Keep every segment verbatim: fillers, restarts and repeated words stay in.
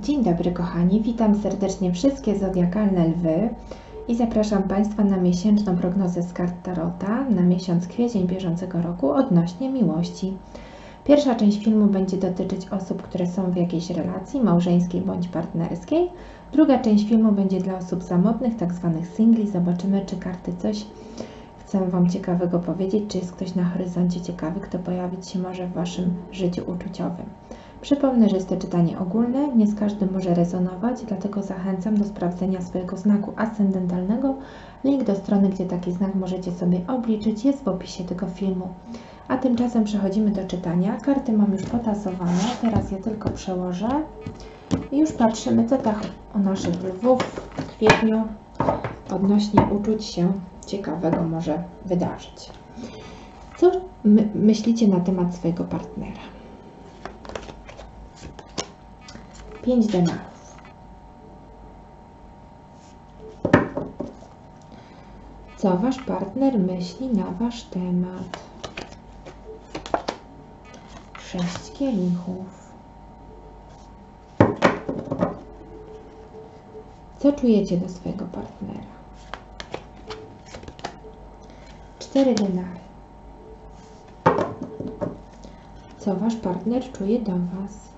Dzień dobry kochani, witam serdecznie wszystkie zodiakalne lwy i zapraszam Państwa na miesięczną prognozę z kart Tarota na miesiąc kwiecień bieżącego roku odnośnie miłości. Pierwsza część filmu będzie dotyczyć osób, które są w jakiejś relacji małżeńskiej bądź partnerskiej. Druga część filmu będzie dla osób samotnych, tak zwanych singli. Zobaczymy, czy karty coś chcą Wam ciekawego powiedzieć, czy jest ktoś na horyzoncie ciekawy, kto pojawić się może w Waszym życiu uczuciowym. Przypomnę, że jest to czytanie ogólne, nie z każdym może rezonować, dlatego zachęcam do sprawdzenia swojego znaku ascendentalnego. Link do strony, gdzie taki znak możecie sobie obliczyć, jest w opisie tego filmu. A tymczasem przechodzimy do czytania. Karty mam już potasowane, teraz je tylko przełożę. I już patrzymy, co tak o naszych lwów w kwietniu odnośnie uczuć się ciekawego może wydarzyć. Co my myślicie na temat swojego partnera? pięć denarów. Co Wasz partner myśli na Wasz temat? sześć kielichów. Co czujecie do swojego partnera? cztery denary. Co Wasz partner czuje do Was?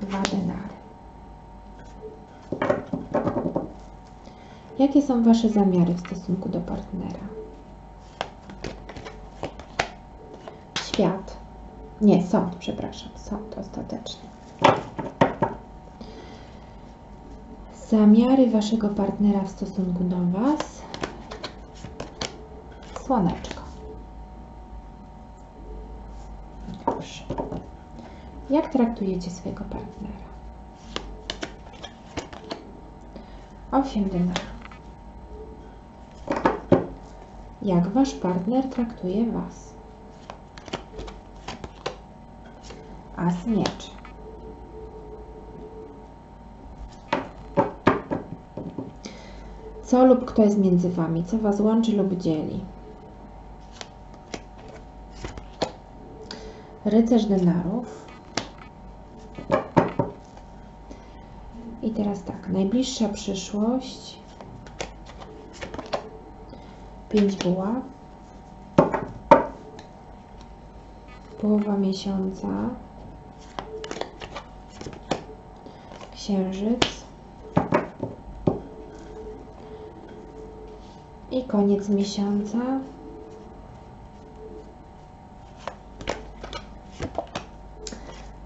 dwa denary. Jakie są Wasze zamiary w stosunku do partnera? Świat. Nie, sąd, przepraszam. Sąd ostateczny. Zamiary Waszego partnera w stosunku do Was. Słoneczko. Dobrze. Jak traktujecie swojego partnera? osiem denarów. Jak Wasz partner traktuje Was? As Mieczy. Co lub kto jest między Wami? Co Was łączy lub dzieli? Rycerz Denarów. I teraz tak, najbliższa przyszłość, pięć buław, połowa miesiąca, księżyc i koniec miesiąca,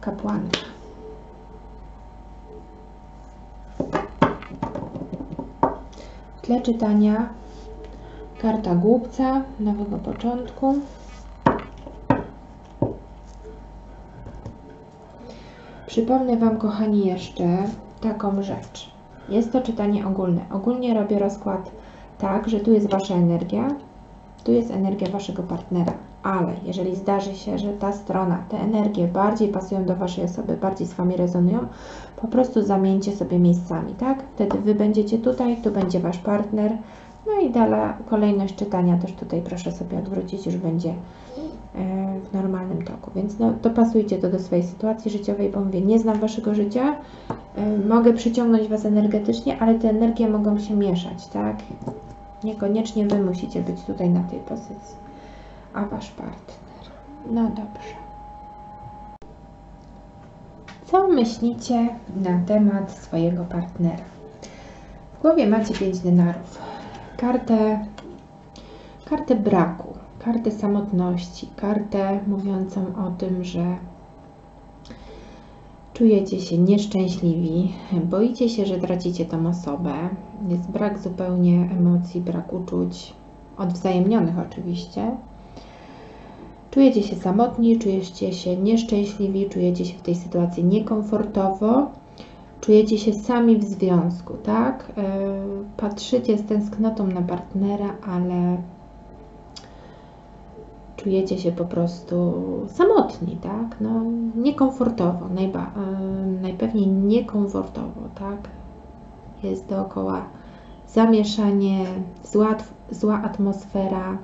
kapłanka. W tle czytania karta głupca, nowego początku. Przypomnę Wam, kochani, jeszcze taką rzecz. Jest to czytanie ogólne. Ogólnie robię rozkład tak, że tu jest Wasza energia, tu jest energia Waszego partnera, ale jeżeli zdarzy się, że ta strona, te energie bardziej pasują do Waszej osoby, bardziej z Wami rezonują, po prostu zamieńcie sobie miejscami, tak? Wtedy Wy będziecie tutaj, tu będzie Wasz partner, no i dalej kolejność czytania też tutaj proszę sobie odwrócić, już będzie w normalnym toku, więc no, dopasujcie to do swojej sytuacji życiowej, bo mówię, nie znam Waszego życia, mogę przyciągnąć Was energetycznie, ale te energie mogą się mieszać, tak? Niekoniecznie Wy musicie być tutaj na tej pozycji, a Wasz partner. No dobrze. Co myślicie na temat swojego partnera? W głowie macie pięć denarów. Kartę, kartę braku, kartę samotności, kartę mówiącą o tym, że czujecie się nieszczęśliwi, boicie się, że tracicie tą osobę, jest brak zupełnie emocji, brak uczuć, odwzajemnionych oczywiście. Czujecie się samotni, czujecie się nieszczęśliwi, czujecie się w tej sytuacji niekomfortowo, czujecie się sami w związku, tak? Patrzycie z tęsknotą na partnera, ale czujecie się po prostu samotni, tak? No, niekomfortowo, najba, najpewniej niekomfortowo, tak? Jest dookoła zamieszanie, zła, zła atmosfera,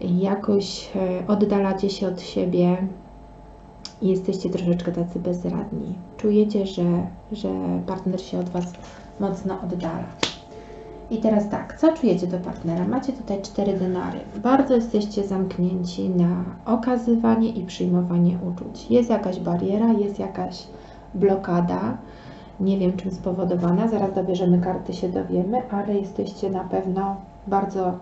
jakoś oddalacie się od siebie, i jesteście troszeczkę tacy bezradni. Czujecie, że, że partner się od Was mocno oddala. I teraz tak, co czujecie do partnera? Macie tutaj cztery denary. Bardzo jesteście zamknięci na okazywanie i przyjmowanie uczuć. Jest jakaś bariera, jest jakaś blokada. Nie wiem, czym spowodowana. Zaraz dobierzemy karty, się dowiemy, ale jesteście na pewno bardzo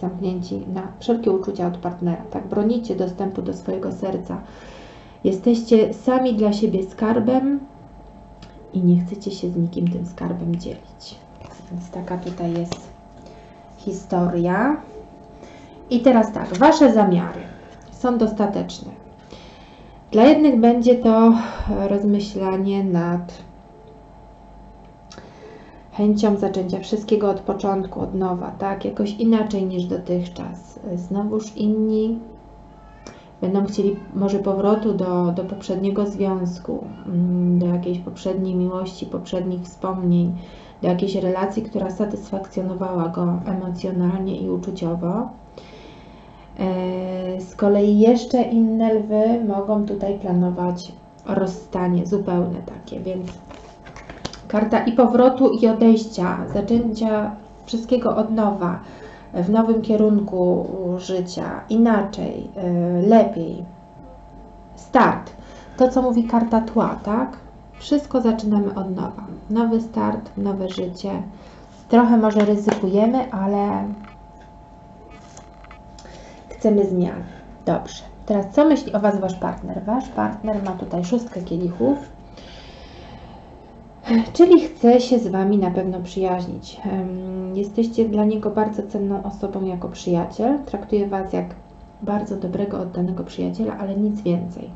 zamknięci na wszelkie uczucia od partnera. Tak, bronicie dostępu do swojego serca. Jesteście sami dla siebie skarbem i nie chcecie się z nikim tym skarbem dzielić. Więc taka tutaj jest historia. I teraz tak, Wasze zamiary są dostateczne. Dla jednych będzie to rozmyślanie nad chęcią zaczęcia wszystkiego od początku, od nowa, tak? Jakoś inaczej niż dotychczas. Znowuż inni będą chcieli może powrotu do, do poprzedniego związku, do jakiejś poprzedniej miłości, poprzednich wspomnień, do jakiejś relacji, która satysfakcjonowała go emocjonalnie i uczuciowo. Z kolei jeszcze inne lwy mogą tutaj planować rozstanie zupełne takie, więc karta i powrotu, i odejścia, zaczęcia wszystkiego od nowa, w nowym kierunku życia, inaczej, lepiej. Start. To, co mówi karta tła, tak? Wszystko zaczynamy od nowa. Nowy start, nowe życie. Trochę może ryzykujemy, ale chcemy zmian. Dobrze. Teraz co myśli o Was Wasz partner? Wasz partner ma tutaj szóstkę kielichów, czyli chce się z Wami na pewno przyjaźnić. Jesteście dla niego bardzo cenną osobą jako przyjaciel. Traktuje Was jak bardzo dobrego, oddanego przyjaciela, ale nic więcej.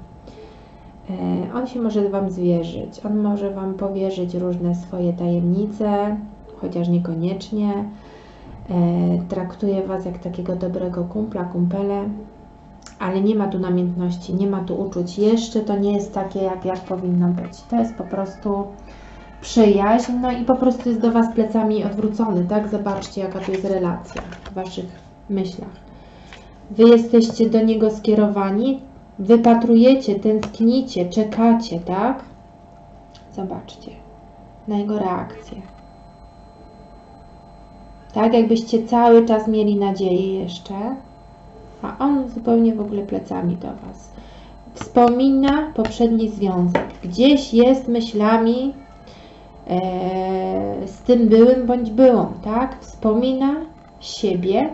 On się może Wam zwierzyć, on może Wam powierzyć różne swoje tajemnice, chociaż niekoniecznie. Traktuje Was jak takiego dobrego kumpla, kumpele, ale nie ma tu namiętności, nie ma tu uczuć. Jeszcze to nie jest takie, jak, jak powinno być. To jest po prostu przyjaźń, no i po prostu jest do Was plecami odwrócony, tak? Zobaczcie, jaka to jest relacja w Waszych myślach. Wy jesteście do niego skierowani, wypatrujecie, tęsknicie, czekacie, tak? Zobaczcie na jego reakcję. Tak, jakbyście cały czas mieli nadzieję jeszcze, a on zupełnie w ogóle plecami do Was. Wspomina poprzedni związek. Gdzieś jest myślami z tym byłym bądź byłą, tak? Wspomina siebie,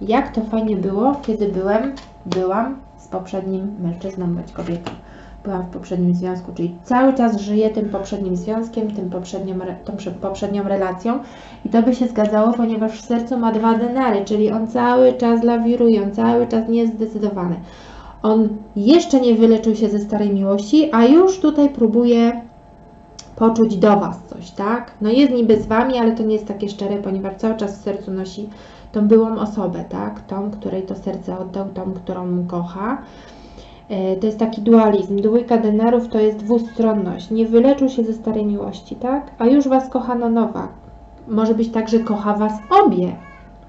jak to fajnie było, kiedy byłem, byłam z poprzednim mężczyzną bądź kobietą. Byłam w poprzednim związku, czyli cały czas żyję tym poprzednim związkiem, tym poprzednią, tą poprzednią relacją i to by się zgadzało, ponieważ w sercu ma dwa denary, czyli on cały czas lawiruje, on cały czas nie jest zdecydowany. On jeszcze nie wyleczył się ze starej miłości, a już tutaj próbuje poczuć do Was coś, tak? No jest niby z Wami, ale to nie jest takie szczere, ponieważ cały czas w sercu nosi tą byłą osobę, tak? Tą, której to serce oddał, tą, którą kocha. To jest taki dualizm. Dwójka denarów to jest dwustronność. Nie wyleczył się ze starej miłości, tak? A już Was kocha na nowa. Może być tak, że kocha Was obie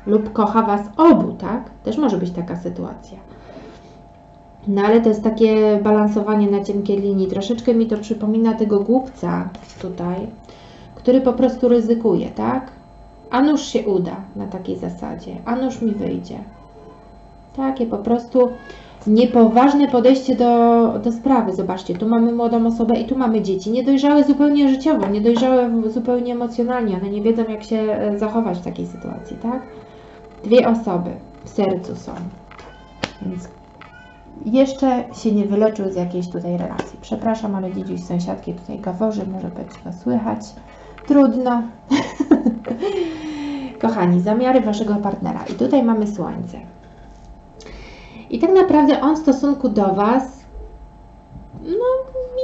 lub kocha Was obu, tak? Też może być taka sytuacja. No ale to jest takie balansowanie na cienkiej linii. Troszeczkę mi to przypomina tego głupca tutaj, który po prostu ryzykuje, tak? A nuż się uda na takiej zasadzie, a nuż mi wyjdzie. Takie po prostu niepoważne podejście do, do sprawy. Zobaczcie, tu mamy młodą osobę i tu mamy dzieci. Niedojrzałe zupełnie życiowo, niedojrzałe zupełnie emocjonalnie. One nie wiedzą, jak się zachować w takiej sytuacji, tak? Dwie osoby w sercu są. Więc jeszcze się nie wyleczył z jakiejś tutaj relacji. Przepraszam, ale dziś sąsiadki tutaj gaworzy, może być go słychać. Trudno. Kochani, zamiary Waszego partnera. I tutaj mamy słońce. I tak naprawdę on w stosunku do Was, no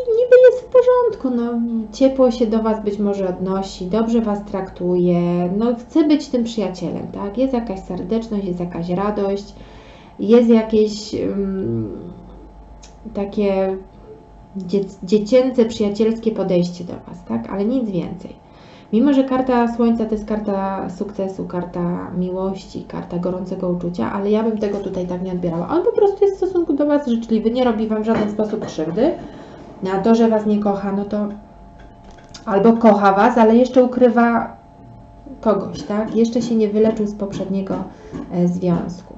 niby jest w porządku, no ciepło się do Was być może odnosi, dobrze Was traktuje, no chce być tym przyjacielem, tak? Jest jakaś serdeczność, jest jakaś radość, jest jakieś um, takie dziecięce, przyjacielskie podejście do Was, tak? Ale nic więcej. Mimo że karta Słońca to jest karta sukcesu, karta miłości, karta gorącego uczucia, ale ja bym tego tutaj tak nie odbierała. On po prostu jest w stosunku do Was życzliwy, nie robi Wam w żaden sposób krzywdy. A to, że Was nie kocha, no to albo kocha Was, ale jeszcze ukrywa kogoś, tak? Jeszcze się nie wyleczył z poprzedniego e, związku.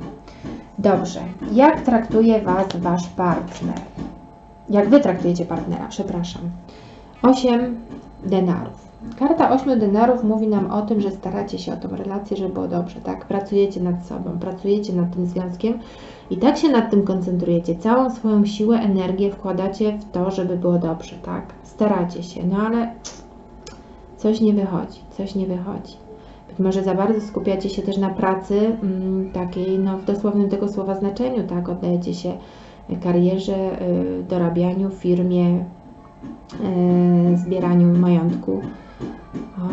Dobrze. Jak traktuje Was Wasz partner? Jak Wy traktujecie partnera? Przepraszam. osiem denarów. Karta ośmiu denarów mówi nam o tym, że staracie się o tą relację, żeby było dobrze, tak? Pracujecie nad sobą, pracujecie nad tym związkiem i tak się nad tym koncentrujecie. Całą swoją siłę, energię wkładacie w to, żeby było dobrze, tak? Staracie się, no ale coś nie wychodzi, coś nie wychodzi. Być może za bardzo skupiacie się też na pracy mm, takiej, no w dosłownym tego słowa znaczeniu, tak? Oddajecie się karierze, y, dorabianiu, firmie, y, zbieraniu majątku.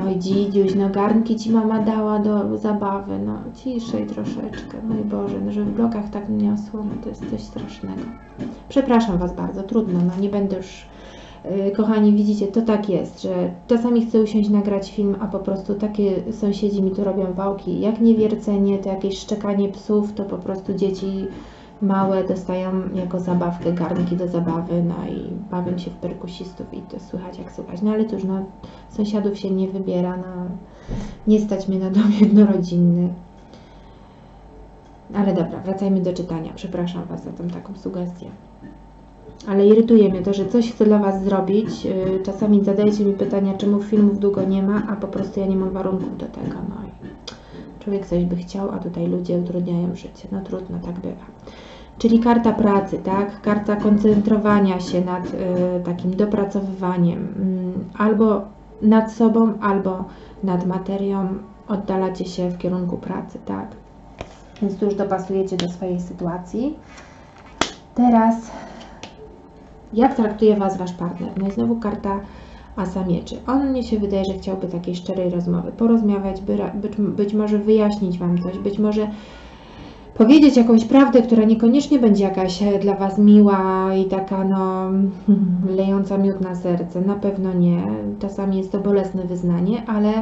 Oj, dzidziuś, no garnki Ci mama dała do zabawy, no ciszej troszeczkę, mój Boże, no żeby w blokach tak niosło, no to jest coś strasznego. Przepraszam Was bardzo, trudno, no nie będę już, yy, kochani, widzicie, to tak jest, że czasami chcę usiąść nagrać film, a po prostu takie sąsiedzi mi tu robią wałki, jak niewiercenie, to jakieś szczekanie psów, to po prostu dzieci małe dostają jako zabawkę garnki do zabawy, no i bawią się w perkusistów i to słychać jak słychać. No ale cóż, no, sąsiadów się nie wybiera, no, nie stać mnie na dom jednorodzinny. Ale dobra, wracajmy do czytania. Przepraszam Was za tą taką sugestię. Ale irytuje mnie to, że coś chcę dla Was zrobić. Czasami zadajecie mi pytania, czemu filmów długo nie ma, a po prostu ja nie mam warunków do tego. No i człowiek coś by chciał, a tutaj ludzie utrudniają życie. No trudno, tak bywa. Czyli karta pracy, tak? Karta koncentrowania się nad y, takim dopracowywaniem. Y, albo nad sobą, albo nad materią. Oddalacie się w kierunku pracy, tak? Więc tu już dopasujecie do swojej sytuacji. Teraz, jak traktuje Was Wasz partner? No i znowu karta Asa Mieczy. On, mnie się wydaje, że chciałby takiej szczerej rozmowy, porozmawiać, by, być, być może wyjaśnić Wam coś, być może powiedzieć jakąś prawdę, która niekoniecznie będzie jakaś dla Was miła i taka, no, lejąca miód na serce. Na pewno nie. Czasami jest to bolesne wyznanie, ale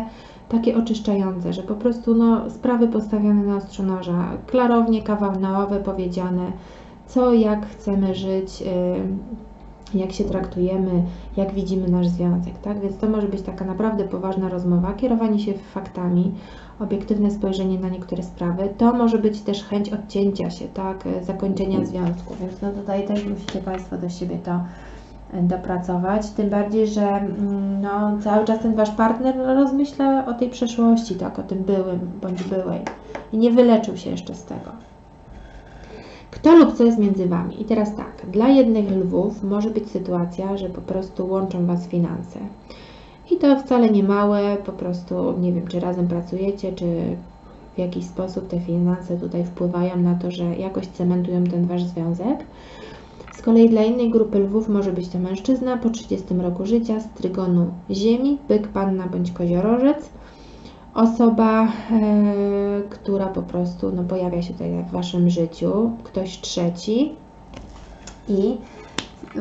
takie oczyszczające, że po prostu, no, sprawy postawione na ostrzu noża, klarownie, kawał na ławę powiedziane, co, jak chcemy żyć, yy, jak się traktujemy, jak widzimy nasz związek, tak? Więc to może być taka naprawdę poważna rozmowa, kierowanie się faktami, obiektywne spojrzenie na niektóre sprawy. To może być też chęć odcięcia się, tak? Zakończenia związku, więc no tutaj też musicie Państwo do siebie to dopracować, tym bardziej, że no, cały czas ten Wasz partner rozmyśla o tej przeszłości, tak? O tym byłym bądź byłej i nie wyleczył się jeszcze z tego. Kto lub co jest między Wami? I teraz tak, dla jednych lwów może być sytuacja, że po prostu łączą Was finanse. I to wcale nie małe, po prostu nie wiem, czy razem pracujecie, czy w jakiś sposób te finanse tutaj wpływają na to, że jakoś cementują ten Wasz związek. Z kolei dla innej grupy lwów może być to mężczyzna po trzydziestym roku życia z Trygonu Ziemi, Byk, Panna bądź Koziorożec. Osoba, yy, która po prostu no, pojawia się tutaj w Waszym życiu, ktoś trzeci i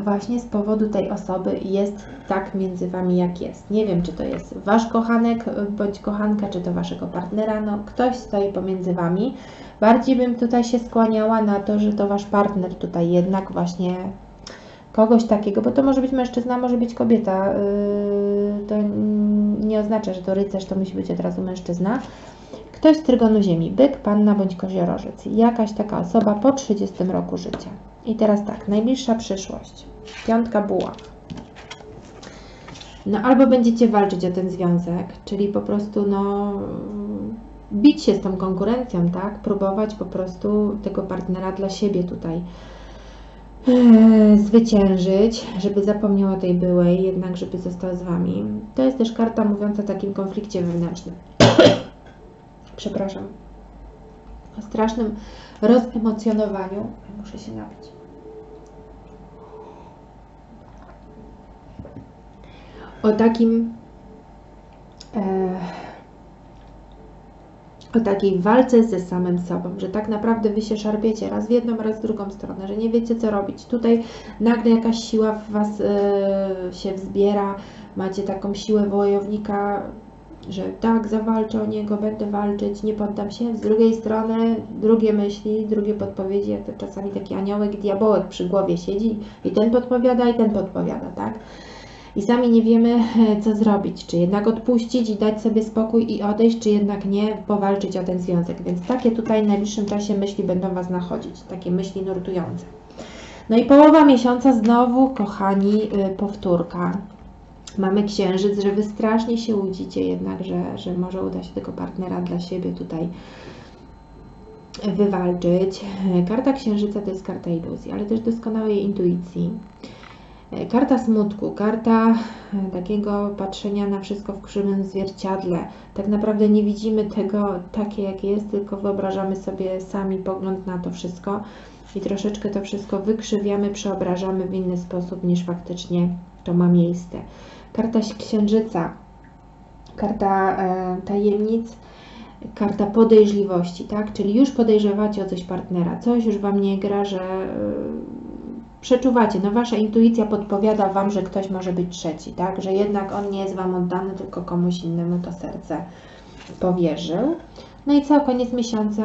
właśnie z powodu tej osoby jest tak między Wami jak jest. Nie wiem, czy to jest Wasz kochanek bądź kochanka, czy to Waszego partnera, no ktoś stoi pomiędzy Wami. Bardziej bym tutaj się skłaniała na to, że to Wasz partner tutaj jednak właśnie kogoś takiego, bo to może być mężczyzna, może być kobieta, yy, to nie oznacza, że to rycerz, to musi być od razu mężczyzna. Ktoś z Trygonu Ziemi, Byk, Panna bądź Koziorożec. Jakaś taka osoba po trzydziestym roku życia. I teraz tak, najbliższa przyszłość. Piątka buław. No albo będziecie walczyć o ten związek, czyli po prostu no bić się z tą konkurencją, tak? Próbować po prostu tego partnera dla siebie tutaj zwyciężyć, żeby zapomniał o tej byłej, jednak żeby został z Wami. To jest też karta mówiąca o takim konflikcie wewnętrznym. Przepraszam. O strasznym rozemocjonowaniu. Muszę się napić. O takim e o takiej walce ze samym sobą, że tak naprawdę Wy się szarpiecie raz w jedną, raz w drugą stronę, że nie wiecie co robić. Tutaj nagle jakaś siła w Was yy, się wzbiera, macie taką siłę wojownika że tak, zawalczę o niego, będę walczyć, nie poddam się. Z drugiej strony drugie myśli, drugie podpowiedzi, jak to czasami taki aniołek, diabołek przy głowie siedzi i ten podpowiada, i ten podpowiada, tak? I sami nie wiemy, co zrobić, czy jednak odpuścić i dać sobie spokój i odejść, czy jednak nie, powalczyć o ten związek. Więc takie tutaj w najbliższym czasie myśli będą Was nachodzić, takie myśli nurtujące. No i połowa miesiąca znowu, kochani, powtórka. Mamy księżyc, że Wy strasznie się łudzicie jednak, że, że może uda się tego partnera dla siebie tutaj wywalczyć. Karta księżyca to jest karta iluzji, ale też doskonałej intuicji. Karta smutku, karta takiego patrzenia na wszystko w krzywym zwierciadle. Tak naprawdę nie widzimy tego takie, jak jest, tylko wyobrażamy sobie sami pogląd na to wszystko i troszeczkę to wszystko wykrzywiamy, przeobrażamy w inny sposób, niż faktycznie to ma miejsce. Karta księżyca, karta e, tajemnic, karta podejrzliwości, tak? Czyli już podejrzewacie o coś partnera, coś już Wam nie gra, że... E, Przeczuwacie, no Wasza intuicja podpowiada Wam, że ktoś może być trzeci, tak? Że jednak on nie jest Wam oddany, tylko komuś innemu to serce powierzył. No i co, koniec miesiąca,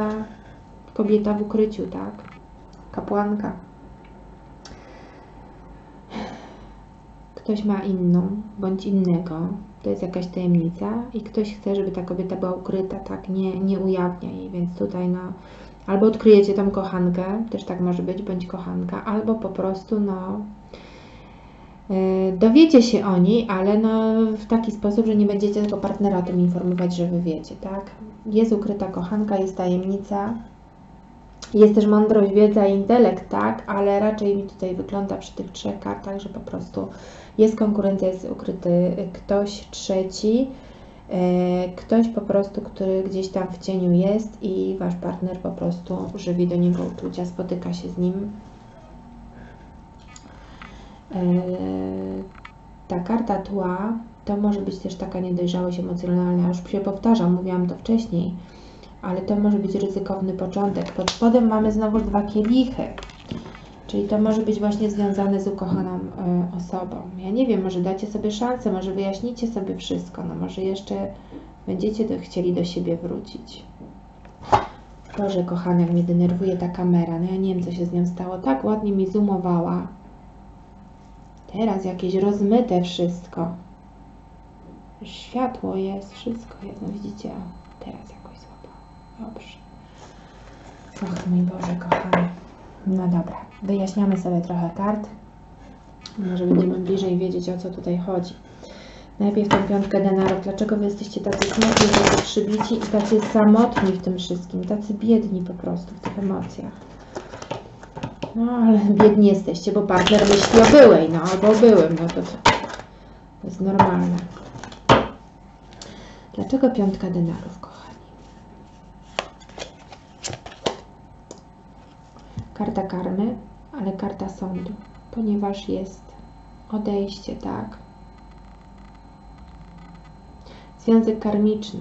kobieta w ukryciu, tak? Kapłanka. Ktoś ma inną, bądź innego, to jest jakaś tajemnica i ktoś chce, żeby ta kobieta była ukryta, tak? Nie, nie ujawnia jej, więc tutaj no... Albo odkryjecie tą kochankę, też tak może być, bądź kochanka, albo po prostu, no, yy, dowiecie się o niej, ale no, w taki sposób, że nie będziecie tego partnera o tym informować, że Wy wiecie, tak? Jest ukryta kochanka, jest tajemnica, jest też mądrość, wiedza i intelekt, tak? Ale raczej mi tutaj wygląda przy tych trzech kartach, że po prostu jest konkurencja, jest ukryty ktoś trzeci, ktoś po prostu, który gdzieś tam w cieniu jest i Wasz partner po prostu żywi do niego uczucia, spotyka się z nim. Ta karta tła to może być też taka niedojrzałość emocjonalna, już się powtarzam, mówiłam to wcześniej, ale to może być ryzykowny początek. Pod spodem mamy znowu dwa kielichy, czyli to może być właśnie związane z ukochaną osobą. Ja nie wiem, może dacie sobie szansę, może wyjaśnicie sobie wszystko, no może jeszcze będziecie do, chcieli do siebie wrócić. Boże, kochany, jak mnie denerwuje ta kamera, no ja nie wiem, co się z nią stało, tak ładnie mi zoomowała. Teraz jakieś rozmyte wszystko. Światło jest, wszystko jest, no widzicie, o, teraz jakoś złapałam. Dobrze. Och mój Boże, kochany. No dobra, wyjaśniamy sobie trochę kart, może będziemy bliżej wiedzieć, o co tutaj chodzi. Najpierw tą piątkę denarów. Dlaczego Wy jesteście tacy smutni, tacy przybici i tacy samotni w tym wszystkim, tacy biedni po prostu w tych emocjach? No ale biedni jesteście, bo partner myśli o byłej, no albo o byłym, no to, to jest normalne. Dlaczego piątka denarów, kochani? Karta karmy, ale karta sądu, ponieważ jest odejście, tak? Związek karmiczny.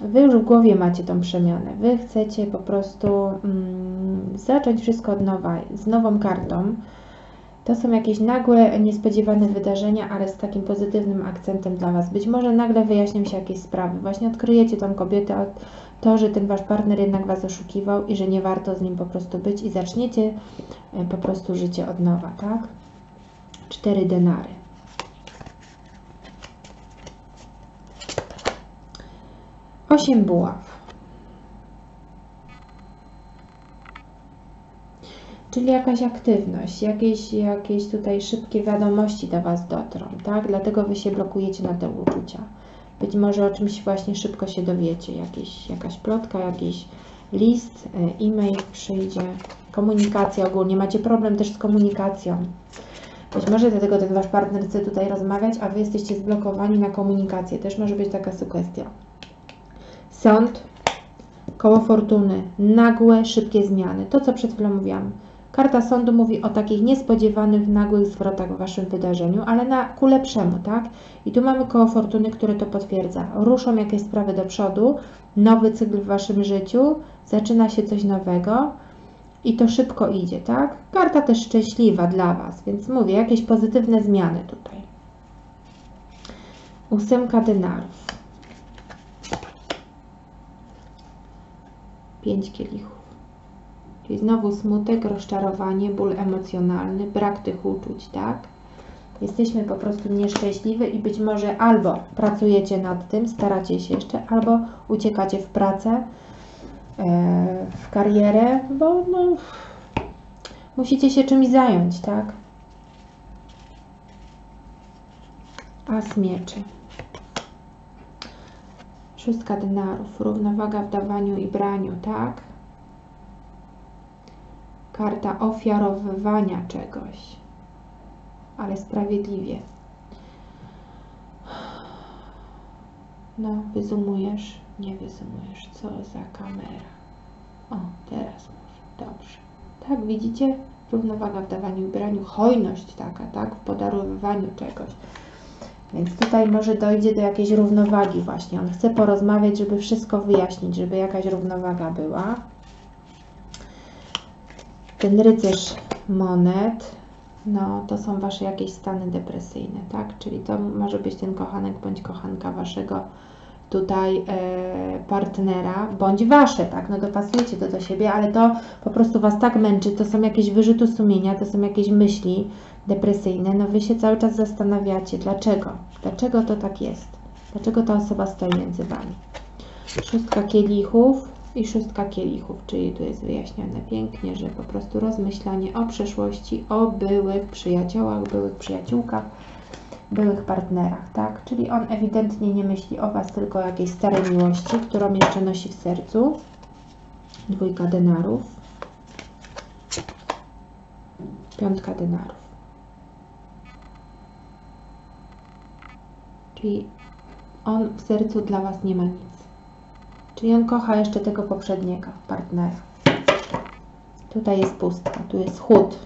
Wy już w głowie macie tą przemianę. Wy chcecie po prostu mm, zacząć wszystko od nowa, z nową kartą. To są jakieś nagłe, niespodziewane wydarzenia, ale z takim pozytywnym akcentem dla Was. Być może nagle wyjaśnią się jakieś sprawy. Właśnie odkryjecie tą kobietę, to, że ten Wasz partner jednak Was oszukiwał i że nie warto z nim po prostu być i zaczniecie po prostu życie od nowa, tak? Cztery denary. Osiem buław. Czyli jakaś aktywność, jakieś, jakieś tutaj szybkie wiadomości do Was dotrą, tak? Dlatego Wy się blokujecie na te uczucia. Być może o czymś właśnie szybko się dowiecie, jakieś, jakaś plotka, jakiś list, e-mail przyjdzie, komunikacja ogólnie. Macie problem też z komunikacją. Być może dlatego ten Wasz partner chce tutaj rozmawiać, a Wy jesteście zblokowani na komunikację. Też może być taka sugestia. Sąd, koło fortuny, nagłe, szybkie zmiany. To, co przed chwilą mówiłam. Karta sądu mówi o takich niespodziewanych, nagłych zwrotach w Waszym wydarzeniu, ale na ku lepszemu, tak? I tu mamy koło fortuny, które to potwierdza. Ruszą jakieś sprawy do przodu, nowy cykl w Waszym życiu, zaczyna się coś nowego, i to szybko idzie, tak? Karta też szczęśliwa dla Was, więc mówię, jakieś pozytywne zmiany tutaj. Ósemka denarów. Pięć kielichów. Czyli znowu smutek, rozczarowanie, ból emocjonalny, brak tych uczuć, tak? Jesteśmy po prostu nieszczęśliwi i być może albo pracujecie nad tym, staracie się jeszcze, albo uciekacie w pracę, w karierę, bo no, musicie się czymś zająć, tak? As mieczy. Szóstka denarów. Równowaga w dawaniu i braniu, tak? Karta ofiarowywania czegoś, ale sprawiedliwie. No, wyzumujesz, nie wyzumujesz. Co za kamera. O, teraz może. Dobrze. Tak, widzicie? Równowaga w dawaniu i braniu. Hojność taka, tak? W podarowywaniu czegoś. Więc tutaj może dojdzie do jakiejś równowagi właśnie. On chce porozmawiać, żeby wszystko wyjaśnić, żeby jakaś równowaga była. Ten rycerz monet, no to są Wasze jakieś stany depresyjne, tak? Czyli to może być ten kochanek bądź kochanka Waszego tutaj e, partnera, bądź Wasze, tak? No dopasujecie to do siebie, ale to po prostu Was tak męczy, to są jakieś wyrzuty sumienia, to są jakieś myśli depresyjne, no Wy się cały czas zastanawiacie, dlaczego? Dlaczego to tak jest? Dlaczego ta osoba stoi między Wami? Szóstka kielichów i szóstka kielichów, czyli tu jest wyjaśnione pięknie, że po prostu rozmyślanie o przeszłości, o byłych przyjaciołach, byłych przyjaciółkach, byłych partnerach, tak? Czyli on ewidentnie nie myśli o Was, tylko o jakiejś starej miłości, którą jeszcze nosi w sercu. Dwójka denarów. Piątka denarów. Czyli on w sercu dla Was nie ma nic. Czyli on kocha jeszcze tego poprzedniego partnera. Tutaj jest pustka, tu jest chłód.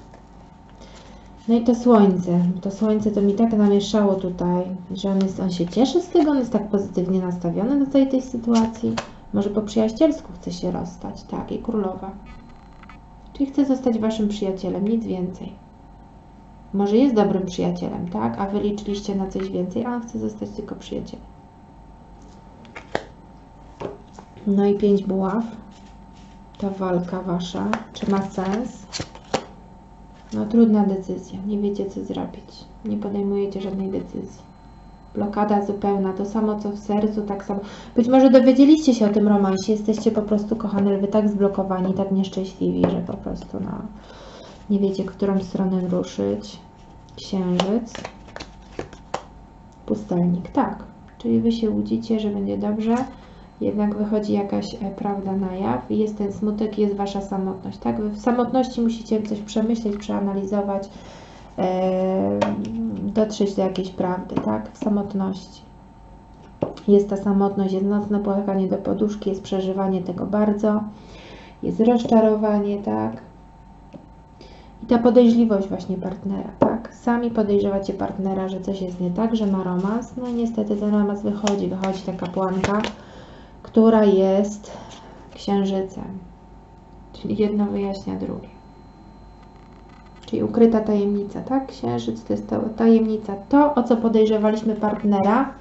No i to słońce. To słońce to mi tak namieszało tutaj, że on, jest, on się cieszy z tego, on jest tak pozytywnie nastawiony do całej tej sytuacji. Może po przyjacielsku chce się rozstać, tak, i królowa. Czyli chce zostać Waszym przyjacielem, nic więcej. Może jest dobrym przyjacielem, tak, a Wy liczyliście na coś więcej, a on chce zostać tylko przyjacielem. No i pięć buław. Ta walka Wasza, czy ma sens? No trudna decyzja, nie wiecie co zrobić, nie podejmujecie żadnej decyzji. Blokada zupełna, to samo co w sercu, tak samo. Być może dowiedzieliście się o tym romansie, jesteście po prostu, kochane lwy, tak zblokowani, tak nieszczęśliwi, że po prostu no, nie wiecie, którą stronę ruszyć. Księżyc. Pustelnik, tak. Czyli Wy się łudzicie, że będzie dobrze. Jednak wychodzi jakaś prawda na jaw i jest ten smutek, jest Wasza samotność, tak? Wy w samotności musicie coś przemyśleć, przeanalizować, yy, dotrzeć do jakiejś prawdy, tak? W samotności. Jest ta samotność, jest nocne płakanie do poduszki, jest przeżywanie tego bardzo, jest rozczarowanie, tak? I ta podejrzliwość właśnie partnera, tak? Sami podejrzewacie partnera, że coś jest nie tak, że ma romans, no i niestety ten romans wychodzi, wychodzi ta kapłanka, która jest księżycem, czyli jedno wyjaśnia drugie. Czyli ukryta tajemnica, tak? Księżyc to jest tajemnica. To, o co podejrzewaliśmy partnera,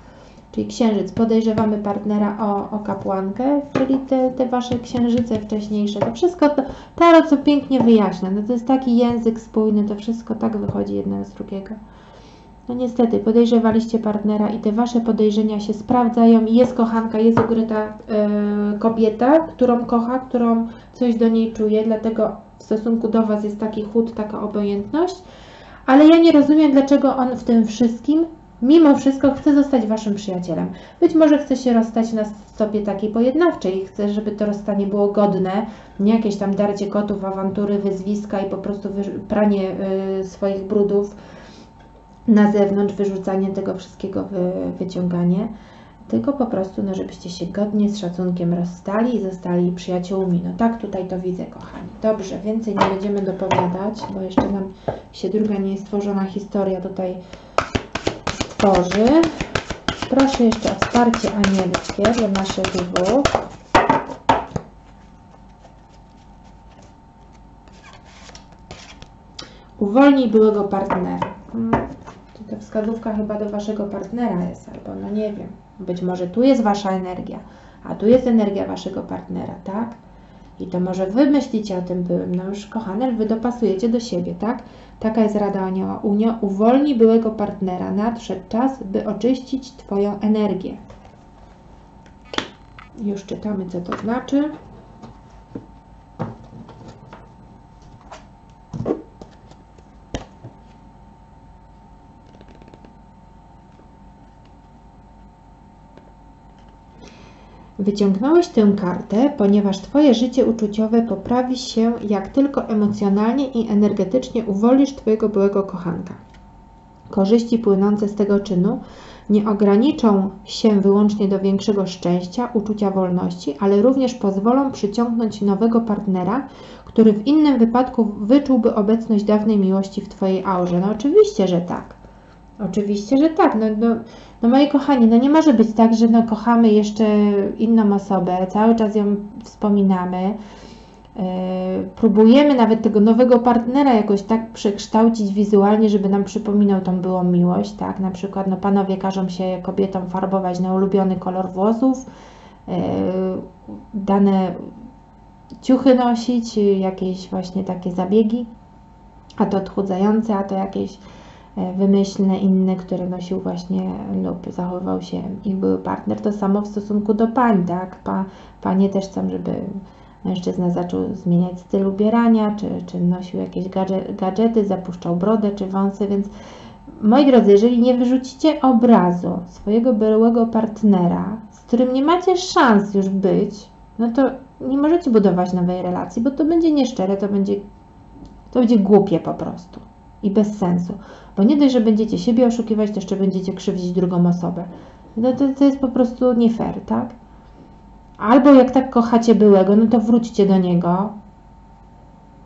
czyli księżyc, podejrzewamy partnera o, o kapłankę, czyli te, te Wasze księżyce wcześniejsze, to wszystko, to, tarot co pięknie wyjaśnia, no to jest taki język spójny, to wszystko tak wychodzi jedno z drugiego. No niestety, podejrzewaliście partnera i te Wasze podejrzenia się sprawdzają i jest kochanka, jest ukryta yy, kobieta, którą kocha, którą coś do niej czuje, dlatego w stosunku do Was jest taki chłód, taka obojętność, ale ja nie rozumiem, dlaczego on w tym wszystkim, mimo wszystko, chce zostać Waszym przyjacielem. Być może chce się rozstać na stopie takiej pojednawczej, chce, żeby to rozstanie było godne, nie jakieś tam darcie kotów, awantury, wyzwiska i po prostu pranie yy, swoich brudów na zewnątrz, wyrzucanie tego wszystkiego, wy, wyciąganie, tylko po prostu, no, żebyście się godnie, z szacunkiem rozstali i zostali przyjaciółmi. No tak tutaj to widzę, kochani. Dobrze, więcej nie będziemy dopowiadać, bo jeszcze nam się druga niestworzona historia tutaj stworzy. Proszę jeszcze o wsparcie anielskie dla naszych lwów. Uwolnij byłego partnera. Hmm. Ta wskazówka chyba do waszego partnera jest, albo no nie wiem. Być może tu jest wasza energia, a tu jest energia waszego partnera, tak? I to może wy myślicie o tym byłym. No już, kochane, wy dopasujecie do siebie, tak? Taka jest rada anioła. Uwolnij byłego partnera. Nadszedł czas, by oczyścić twoją energię. Już czytamy, co to znaczy. Wyciągnąłeś tę kartę, ponieważ twoje życie uczuciowe poprawi się, jak tylko emocjonalnie i energetycznie uwolnisz twojego byłego kochanka. Korzyści płynące z tego czynu nie ograniczą się wyłącznie do większego szczęścia, uczucia wolności, ale również pozwolą przyciągnąć nowego partnera, który w innym wypadku wyczułby obecność dawnej miłości w twojej aurze. No oczywiście, że tak. Oczywiście, że tak. No, no, no moi kochani, no nie może być tak, że no kochamy jeszcze inną osobę, cały czas ją wspominamy, yy, próbujemy nawet tego nowego partnera jakoś tak przekształcić wizualnie, żeby nam przypominał tą byłą miłość, tak? Na przykład no panowie każą się kobietom farbować na ulubiony kolor włosów, yy, dane ciuchy nosić, jakieś właśnie takie zabiegi, a to odchudzające, a to jakieś wymyślne, inne, które nosił właśnie lub zachowywał się ich były partner. To samo w stosunku do pań, tak? Pa, panie też chcą, żeby mężczyzna zaczął zmieniać styl ubierania, czy, czy nosił jakieś gadżety, zapuszczał brodę czy wąsy, więc moi drodzy, jeżeli nie wyrzucicie obrazu swojego byłego partnera, z którym nie macie szans już być, no to nie możecie budować nowej relacji, bo to będzie nieszczere, to będzie, to będzie głupie po prostu. I bez sensu, bo nie dość, że będziecie siebie oszukiwać, to jeszcze będziecie krzywdzić drugą osobę. No to, to jest po prostu nie fair, tak? Albo jak tak kochacie byłego, no to wróćcie do niego,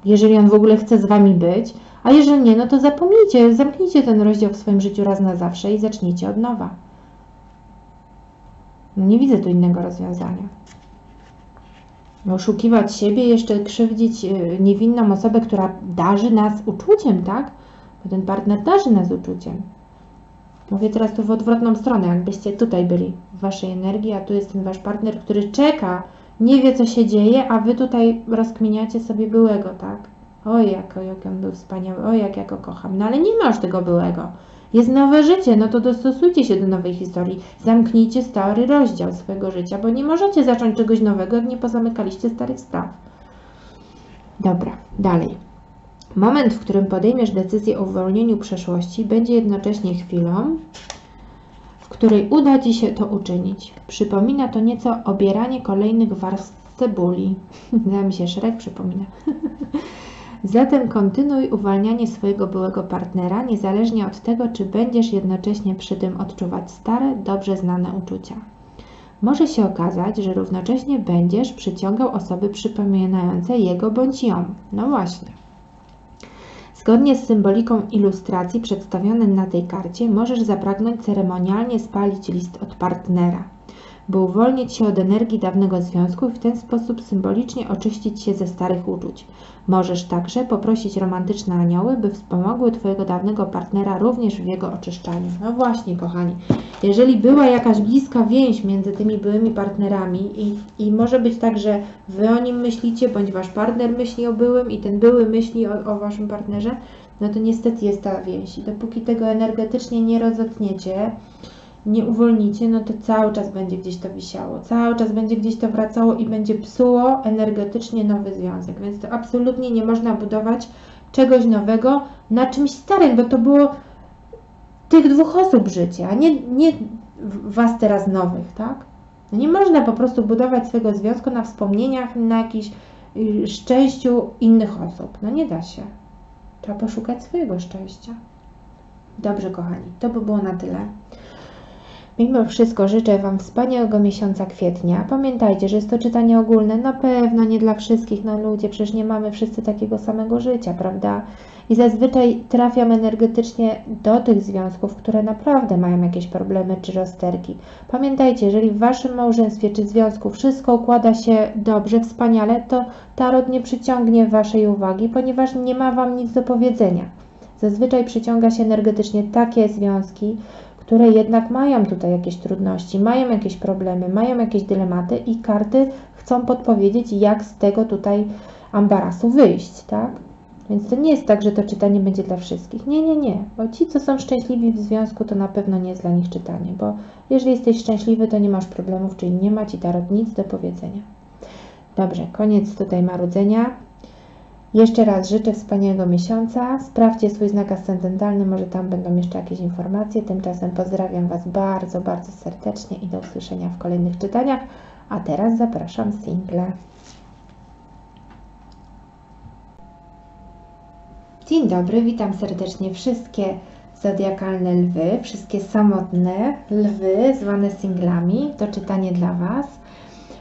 jeżeli on w ogóle chce z wami być, a jeżeli nie, no to zapomnijcie, zamknijcie ten rozdział w swoim życiu raz na zawsze i zacznijcie od nowa. No nie widzę tu innego rozwiązania. Oszukiwać siebie, jeszcze krzywdzić niewinną osobę, która darzy nas uczuciem, tak? Bo ten partner darzy nas uczuciem. Mówię teraz tu w odwrotną stronę, jakbyście tutaj byli w waszej energii, a tu jest ten wasz partner, który czeka, nie wie, co się dzieje, a wy tutaj rozkminiacie sobie byłego, tak? Oj, jak, jak on był wspaniały, oj, jak ja go kocham. No ale nie ma już tego byłego. Jest nowe życie, no to dostosujcie się do nowej historii. Zamknijcie stary rozdział swojego życia, bo nie możecie zacząć czegoś nowego, jak nie pozamykaliście starych spraw. Dobra, dalej. Moment, w którym podejmiesz decyzję o uwolnieniu przeszłości, będzie jednocześnie chwilą, w której uda ci się to uczynić. Przypomina to nieco obieranie kolejnych warstw cebuli. Zda mi się, Szrek przypomina. Zatem kontynuuj uwalnianie swojego byłego partnera, niezależnie od tego, czy będziesz jednocześnie przy tym odczuwać stare, dobrze znane uczucia. Może się okazać, że równocześnie będziesz przyciągał osoby przypominające jego bądź ją. No właśnie. Zgodnie z symboliką ilustracji przedstawionej na tej karcie, możesz zapragnąć ceremonialnie spalić list od partnera, by uwolnić się od energii dawnego związku i w ten sposób symbolicznie oczyścić się ze starych uczuć. Możesz także poprosić romantyczne anioły, by wspomogły twojego dawnego partnera również w jego oczyszczaniu. No właśnie, kochani, jeżeli była jakaś bliska więź między tymi byłymi partnerami i, i może być tak, że wy o nim myślicie, bądź wasz partner myśli o byłym i ten były myśli o, o waszym partnerze, no to niestety jest ta więź. I dopóki tego energetycznie nie rozotniecie, nie uwolnicie, no to cały czas będzie gdzieś to wisiało, cały czas będzie gdzieś to wracało i będzie psuło energetycznie nowy związek, więc to absolutnie nie można budować czegoś nowego na czymś starym, bo to było tych dwóch osób życie, a nie, nie was teraz nowych, tak? No nie można po prostu budować swojego związku na wspomnieniach, na jakimś szczęściu innych osób, no nie da się. Trzeba poszukać swojego szczęścia. Dobrze, kochani, to by było na tyle. Mimo wszystko życzę wam wspaniałego miesiąca kwietnia. Pamiętajcie, że jest to czytanie ogólne, na pewno nie dla wszystkich, no ludzie, przecież nie mamy wszyscy takiego samego życia, prawda? I zazwyczaj trafiam energetycznie do tych związków, które naprawdę mają jakieś problemy czy rozterki. Pamiętajcie, jeżeli w waszym małżeństwie czy związku wszystko układa się dobrze, wspaniale, to tarot nie przyciągnie waszej uwagi, ponieważ nie ma wam nic do powiedzenia. Zazwyczaj przyciąga się energetycznie takie związki, które jednak mają tutaj jakieś trudności, mają jakieś problemy, mają jakieś dylematy i karty chcą podpowiedzieć, jak z tego tutaj ambarasu wyjść, tak? Więc to nie jest tak, że to czytanie będzie dla wszystkich. Nie, nie, nie. Bo ci, co są szczęśliwi w związku, to na pewno nie jest dla nich czytanie, bo jeżeli jesteś szczęśliwy, to nie masz problemów, czyli nie ma Ci tarot nic do powiedzenia. Dobrze, koniec tutaj marudzenia. Jeszcze raz życzę wspaniałego miesiąca. Sprawdźcie swój znak ascendentalny, może tam będą jeszcze jakieś informacje. Tymczasem pozdrawiam Was bardzo, bardzo serdecznie i do usłyszenia w kolejnych czytaniach. A teraz zapraszam single. Dzień dobry, witam serdecznie wszystkie zodiakalne lwy, wszystkie samotne lwy zwane singlami. To czytanie dla Was.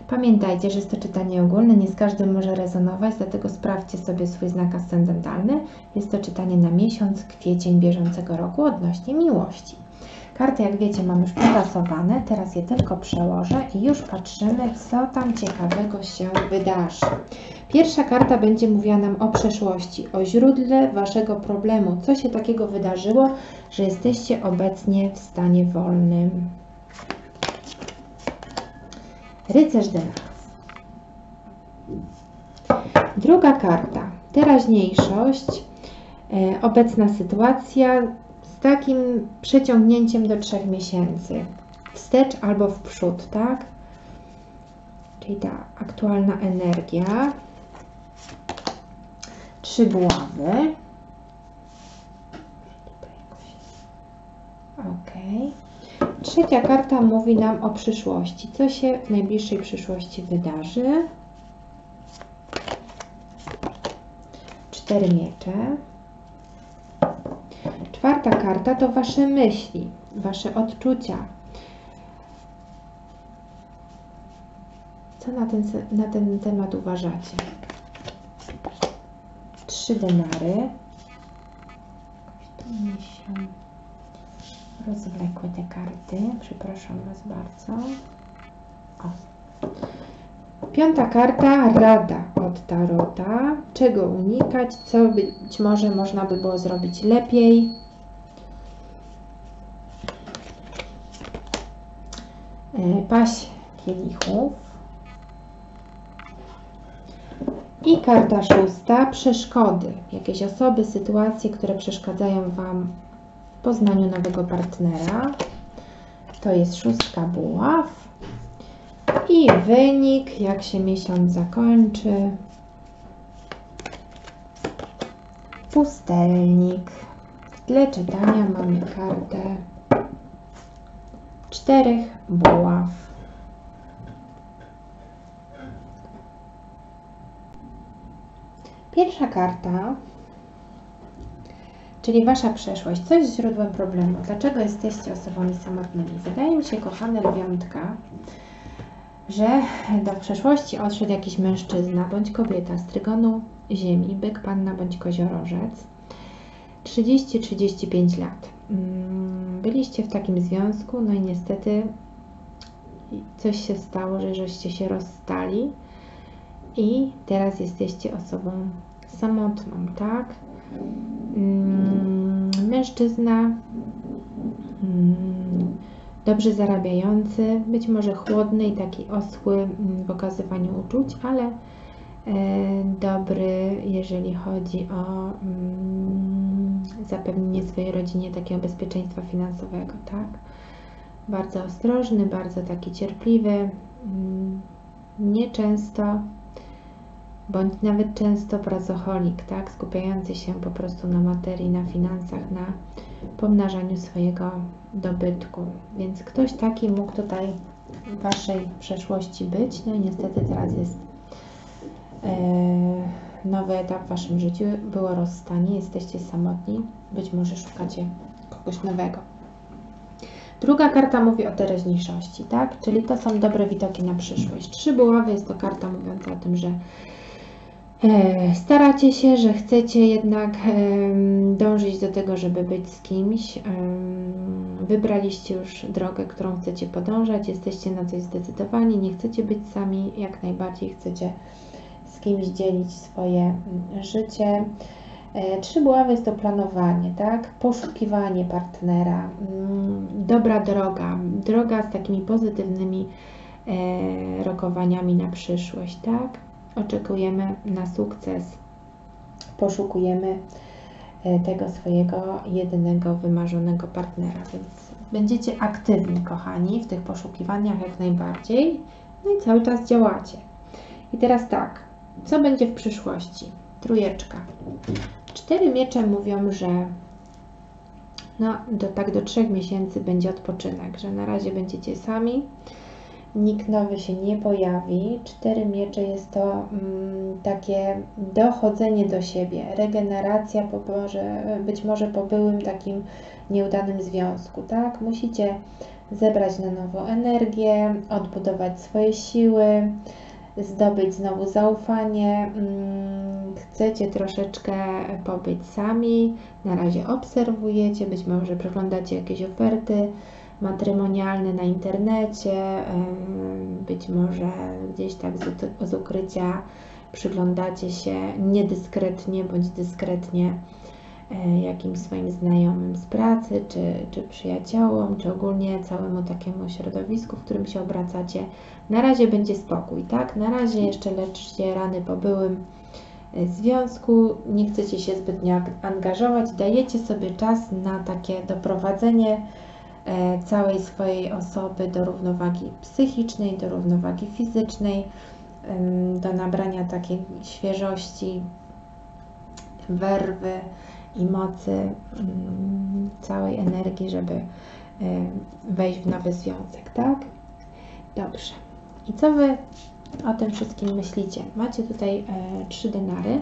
Pamiętajcie, że jest to czytanie ogólne, nie z każdym może rezonować, dlatego sprawdźcie sobie swój znak ascendentalny. Jest to czytanie na miesiąc kwiecień bieżącego roku odnośnie miłości. Karty, jak wiecie, mam już potasowane, teraz je tylko przełożę i już patrzymy, co tam ciekawego się wydarzy. Pierwsza karta będzie mówiła nam o przeszłości, o źródle Waszego problemu. Co się takiego wydarzyło, że jesteście obecnie w stanie wolnym? Rycerz Dynas. Druga karta. Teraźniejszość, e, obecna sytuacja z takim przeciągnięciem do trzech miesięcy. Wstecz albo w przód, tak? Czyli ta aktualna energia. Trzy głowy. Okej. Trzecia karta mówi nam o przyszłości. Co się w najbliższej przyszłości wydarzy? Cztery miecze. Czwarta karta to Wasze myśli, Wasze odczucia. Co na ten, na ten temat uważacie? Trzy denary. Rozwlekły te karty, przepraszam Was bardzo. O. Piąta karta, rada od tarota. Czego unikać, co być może można by było zrobić lepiej. Paść kielichów. I karta szósta, przeszkody. Jakieś osoby, sytuacje, które przeszkadzają Wam w poznaniu nowego partnera. To jest szóstka buław. I wynik, jak się miesiąc zakończy. Pustelnik. W tle czytania mamy kartę czterech buław. Pierwsza karta, czyli Wasza przeszłość. Co jest źródłem problemu? Dlaczego jesteście osobami samotnymi? Wydaje mi się, kochane lwiątka, że do przeszłości odszedł jakiś mężczyzna bądź kobieta z Trygonu Ziemi, Byk, Panna bądź Koziorożec. trzydzieści do trzydziestu pięciu lat. Byliście w takim związku, no i niestety coś się stało, że żeście się rozstali i teraz jesteście osobą samotną, tak? Mężczyzna dobrze zarabiający, być może chłodny i taki oschły w okazywaniu uczuć, ale dobry, jeżeli chodzi o zapewnienie swojej rodzinie takiego bezpieczeństwa finansowego, tak? Bardzo ostrożny, bardzo taki cierpliwy, nieczęsto bądź nawet często pracoholik, tak? Skupiający się po prostu na materii, na finansach, na pomnażaniu swojego dobytku. Więc ktoś taki mógł tutaj w Waszej przeszłości być, no i niestety teraz jest yy, nowy etap w Waszym życiu, było rozstanie, jesteście samotni, być może szukacie kogoś nowego. Druga karta mówi o teraźniejszości, tak? Czyli to są dobre widoki na przyszłość. Trzy buławy jest to karta mówiąca o tym, że staracie się, że chcecie jednak dążyć do tego, żeby być z kimś. Wybraliście już drogę, którą chcecie podążać, jesteście na coś zdecydowani, nie chcecie być sami, jak najbardziej chcecie z kimś dzielić swoje życie. Trzy buławy jest to planowanie, tak? Poszukiwanie partnera, dobra droga, droga z takimi pozytywnymi rokowaniami na przyszłość, tak? Oczekujemy na sukces, poszukujemy tego swojego jedynego, wymarzonego partnera, więc będziecie aktywni, kochani, w tych poszukiwaniach jak najbardziej, no i cały czas działacie. I teraz tak, co będzie w przyszłości? Trójeczka. Cztery miecze mówią, że no, do, tak do trzech miesięcy będzie odpoczynek, że na razie będziecie sami, nikt nowy się nie pojawi. Cztery miecze jest to mm, takie dochodzenie do siebie, regeneracja po, może, być może po byłym takim nieudanym związku, tak? Musicie zebrać na nowo energię, odbudować swoje siły, zdobyć znowu zaufanie, chcecie troszeczkę pobyć sami, na razie obserwujecie, być może przeglądacie jakieś oferty matrymonialne na internecie, być może gdzieś tak z ukrycia przyglądacie się niedyskretnie bądź dyskretnie jakimś swoim znajomym z pracy, czy, czy przyjaciołom, czy ogólnie całemu takiemu środowisku, w którym się obracacie. Na razie będzie spokój, tak? Na razie jeszcze leczcie rany po byłym związku, nie chcecie się zbytnio angażować, dajecie sobie czas na takie doprowadzenie całej swojej osoby do równowagi psychicznej, do równowagi fizycznej, do nabrania takiej świeżości, werwy i mocy, całej energii, żeby wejść w nowy związek, tak? Dobrze. I co Wy o tym wszystkim myślicie? Macie tutaj trzy denary,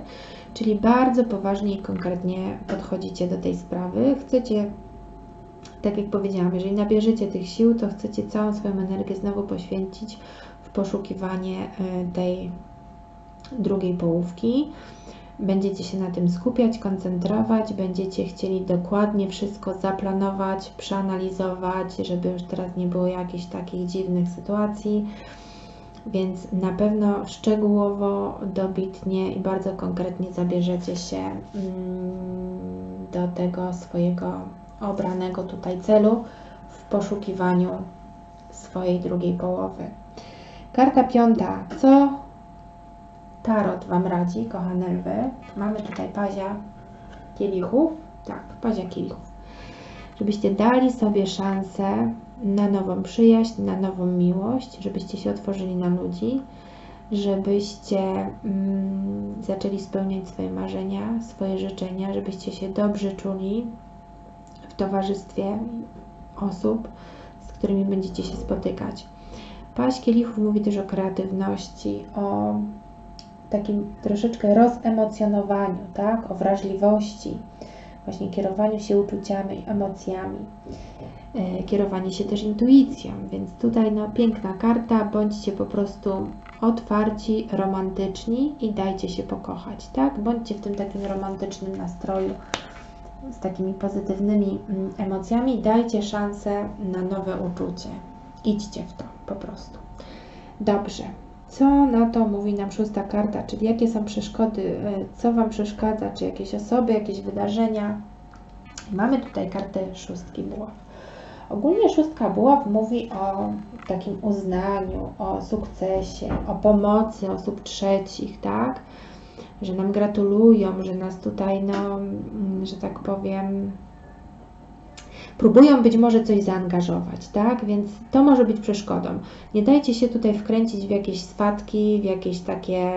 czyli bardzo poważnie i konkretnie podchodzicie do tej sprawy. Chcecie, tak jak powiedziałam, jeżeli nabierzecie tych sił, to chcecie całą swoją energię znowu poświęcić w poszukiwanie tej drugiej połówki. Będziecie się na tym skupiać, koncentrować, będziecie chcieli dokładnie wszystko zaplanować, przeanalizować, żeby już teraz nie było jakichś takich dziwnych sytuacji, więc na pewno szczegółowo, dobitnie i bardzo konkretnie zabierzecie się do tego swojego obranego tutaj celu w poszukiwaniu swojej drugiej połowy. Karta piąta. Co Tarot Wam radzi, kochane lwy? Mamy tutaj pazia kielichów, tak, pazia kielichów. Żebyście dali sobie szansę na nową przyjaźń, na nową miłość, żebyście się otworzyli na ludzi, żebyście mm, zaczęli spełniać swoje marzenia, swoje życzenia, żebyście się dobrze czuli w towarzystwie osób, z którymi będziecie się spotykać. Paź kielichów mówi też o kreatywności, o takim troszeczkę rozemocjonowaniu, tak? O wrażliwości, właśnie kierowaniu się uczuciami, emocjami, kierowanie się też intuicją, więc tutaj no, piękna karta, bądźcie po prostu otwarci, romantyczni i dajcie się pokochać, tak? Bądźcie w tym takim romantycznym nastroju, z takimi pozytywnymi emocjami, dajcie szansę na nowe uczucie, idźcie w to po prostu. Dobrze. Co na to mówi nam szósta karta, czyli jakie są przeszkody, co Wam przeszkadza, czy jakieś osoby, jakieś wydarzenia. Mamy tutaj kartę szóstki buław. Ogólnie szóstka buław mówi o takim uznaniu, o sukcesie, o pomocy osób trzecich, tak? Że nam gratulują, że nas tutaj, no, że tak powiem, próbują być może coś zaangażować, tak? Więc to może być przeszkodą. Nie dajcie się tutaj wkręcić w jakieś spadki, w jakieś takie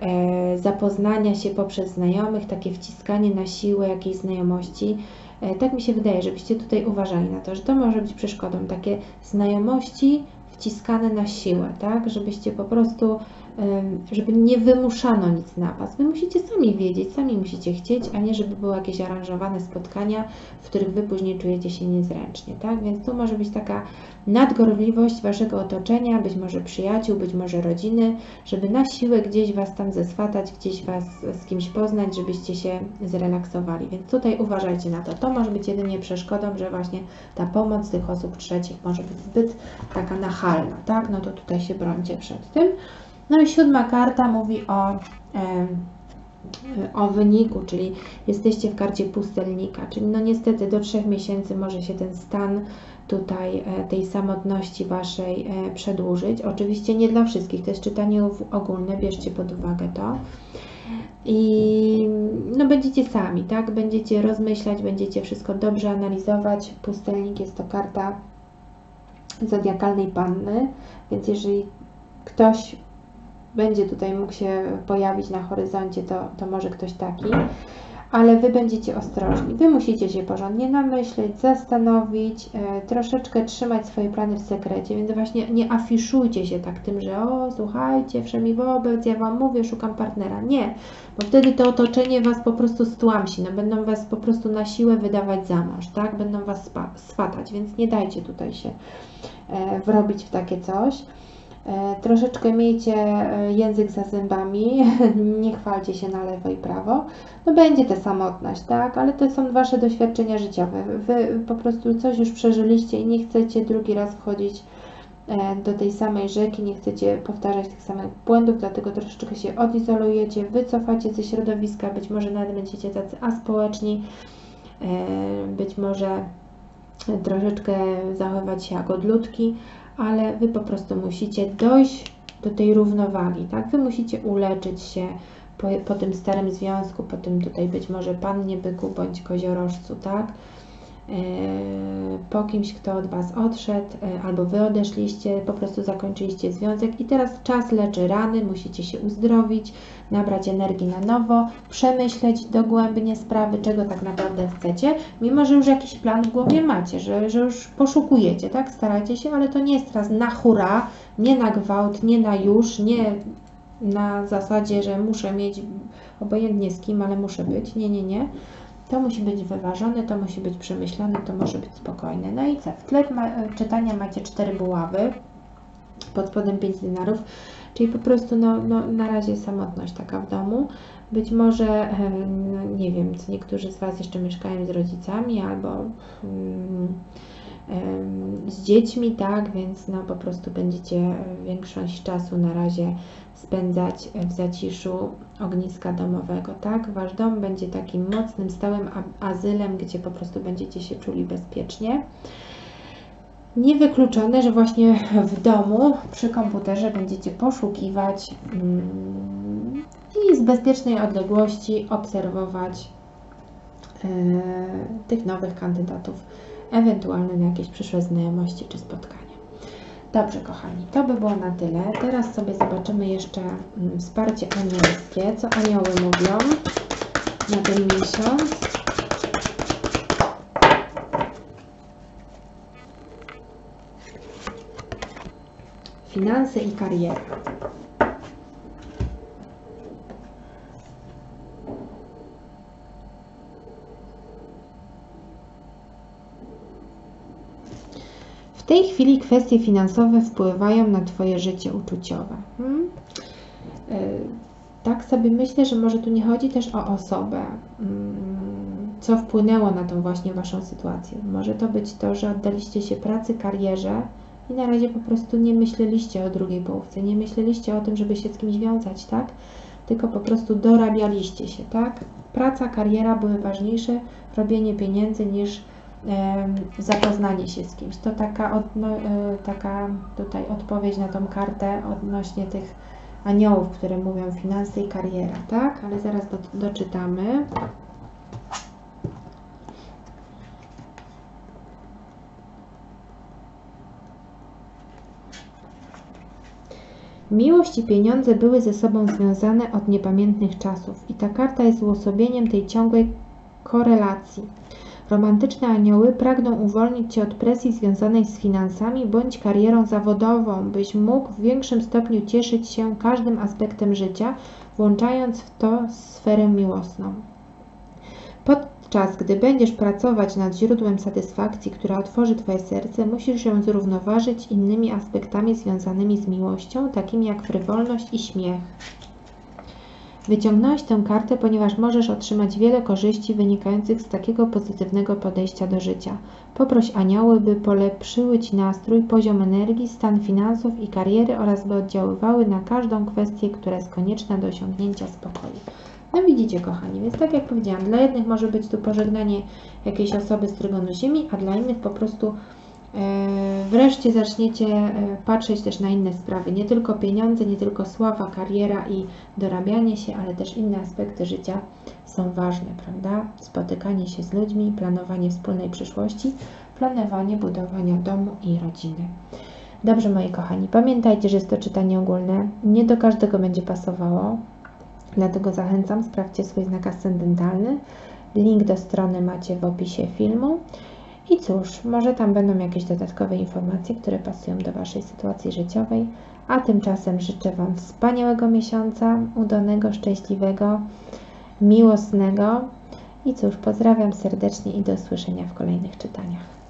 e, zapoznania się poprzez znajomych, takie wciskanie na siłę jakiejś znajomości. E, tak mi się wydaje, żebyście tutaj uważali na to, że to może być przeszkodą. Takie znajomości wciskane na siłę, tak? Żebyście po prostu, e, żeby nie wymuszano nic na Was. Wy musicie sami wiedzieć, sami musicie chcieć, a nie żeby były jakieś aranżowane spotkania, w których Wy później czujecie się niezręcznie, tak? Więc tu może być taka nadgorliwość Waszego otoczenia, być może przyjaciół, być może rodziny, żeby na siłę gdzieś Was tam zeswatać, gdzieś Was z kimś poznać, żebyście się zrelaksowali. Więc tutaj uważajcie na to. To może być jedynie przeszkodą, że właśnie ta pomoc tych osób trzecich może być zbyt taka nachalna. Tak? No to tutaj się brońcie przed tym. No i siódma karta mówi o e, o wyniku, czyli jesteście w karcie pustelnika, czyli no niestety do trzech miesięcy może się ten stan tutaj tej samotności Waszej przedłużyć. Oczywiście nie dla wszystkich, to jest czytanie ogólne, bierzcie pod uwagę to. I no będziecie sami, tak? Będziecie rozmyślać, będziecie wszystko dobrze analizować. Pustelnik jest to karta zodiakalnej Panny, więc jeżeli ktoś będzie tutaj mógł się pojawić na horyzoncie, to, to może ktoś taki, ale Wy będziecie ostrożni. Wy musicie się porządnie namyśleć, zastanowić, e, troszeczkę trzymać swoje plany w sekrecie, więc właśnie nie afiszujcie się tak tym, że o, słuchajcie, wszemi wobec, ja Wam mówię, szukam partnera. Nie, bo wtedy to otoczenie Was po prostu stłamsi, no będą Was po prostu na siłę wydawać za mąż, tak? Będą Was swatać, więc nie dajcie tutaj się e, wrobić w takie coś. Troszeczkę miejcie język za zębami, nie chwalcie się na lewo i prawo. No będzie ta samotność, tak? Ale to są Wasze doświadczenia życiowe. Wy po prostu coś już przeżyliście i nie chcecie drugi raz wchodzić do tej samej rzeki, nie chcecie powtarzać tych samych błędów, dlatego troszeczkę się odizolujecie, wycofacie ze środowiska, być może nawet będziecie tacy aspołeczni, być może troszeczkę zachowywać się jak odludki, ale Wy po prostu musicie dojść do tej równowagi, tak? Wy musicie uleczyć się po, po tym starym związku, po tym tutaj być może Pannie, Byku bądź Koziorożcu, tak? Yy, po kimś, kto od Was odszedł, yy, albo Wy odeszliście, po prostu zakończyliście związek i teraz czas leczy rany, musicie się uzdrowić, nabrać energii na nowo, przemyśleć dogłębnie sprawy, czego tak naprawdę chcecie, mimo że już jakiś plan w głowie macie, że, że już poszukujecie, tak? Staracie się, ale to nie jest teraz na hura, nie na gwałt, nie na już, nie na zasadzie, że muszę mieć obojętnie z kim, ale muszę być, nie, nie, nie. To musi być wyważone, to musi być przemyślane, to może być spokojne. No i co? W tle ma, czytania macie cztery buławy, pod spodem pięć dynarów, czyli po prostu no, no, na razie samotność taka w domu. Być może, no, nie wiem, niektórzy z Was jeszcze mieszkają z rodzicami albo um, um, z dziećmi, tak, więc no, po prostu będziecie większość czasu na razie spędzać w zaciszu ogniska domowego, tak? Wasz dom będzie takim mocnym, stałym azylem, gdzie po prostu będziecie się czuli bezpiecznie. Niewykluczone, że właśnie w domu przy komputerze będziecie poszukiwać mm, i z bezpiecznej odległości obserwować yy, tych nowych kandydatów, ewentualnie na jakieś przyszłe znajomości czy spotkania. Dobrze, kochani, to by było na tyle. Teraz sobie zobaczymy jeszcze wsparcie anielskie, co anioły mówią na ten miesiąc. Finanse i kariera. W tej chwili kwestie finansowe wpływają na Twoje życie uczuciowe. Hmm? Yy, tak sobie myślę, że może tu nie chodzi też o osobę, yy, co wpłynęło na tą właśnie Waszą sytuację. Może to być to, że oddaliście się pracy, karierze i na razie po prostu nie myśleliście o drugiej połówce, nie myśleliście o tym, żeby się z kimś wiązać, tak? Tylko po prostu dorabialiście się, tak? Praca, kariera były ważniejsze, robienie pieniędzy niż zapoznanie się z kimś. To taka, od, no, taka tutaj odpowiedź na tą kartę odnośnie tych aniołów, które mówią finanse i kariera, tak? Ale zaraz do, doczytamy. Miłość i pieniądze były ze sobą związane od niepamiętnych czasów i ta karta jest uosobieniem tej ciągłej korelacji. Romantyczne anioły pragną uwolnić Cię od presji związanej z finansami bądź karierą zawodową, byś mógł w większym stopniu cieszyć się każdym aspektem życia, włączając w to sferę miłosną. Podczas gdy będziesz pracować nad źródłem satysfakcji, która otworzy Twoje serce, musisz ją zrównoważyć innymi aspektami związanymi z miłością, takimi jak frywolność i śmiech. Wyciągnąłeś tę kartę, ponieważ możesz otrzymać wiele korzyści wynikających z takiego pozytywnego podejścia do życia. Poproś anioły, by polepszyły Ci nastrój, poziom energii, stan finansów i kariery oraz by oddziaływały na każdą kwestię, która jest konieczna do osiągnięcia spokoju. No widzicie, kochani. Więc tak jak powiedziałam, dla jednych może być tu pożegnanie jakiejś osoby z Trygonu Ziemi, a dla innych po prostu wreszcie zaczniecie patrzeć też na inne sprawy. Nie tylko pieniądze, nie tylko sława, kariera i dorabianie się, ale też inne aspekty życia są ważne, prawda? Spotykanie się z ludźmi, planowanie wspólnej przyszłości, planowanie budowania domu i rodziny. Dobrze, moi kochani, pamiętajcie, że jest to czytanie ogólne. Nie do każdego będzie pasowało, dlatego zachęcam, sprawdźcie swój znak ascendentalny. Link do strony macie w opisie filmu. I cóż, może tam będą jakieś dodatkowe informacje, które pasują do Waszej sytuacji życiowej. A tymczasem życzę Wam wspaniałego miesiąca, udanego, szczęśliwego, miłosnego. I cóż, pozdrawiam serdecznie i do usłyszenia w kolejnych czytaniach.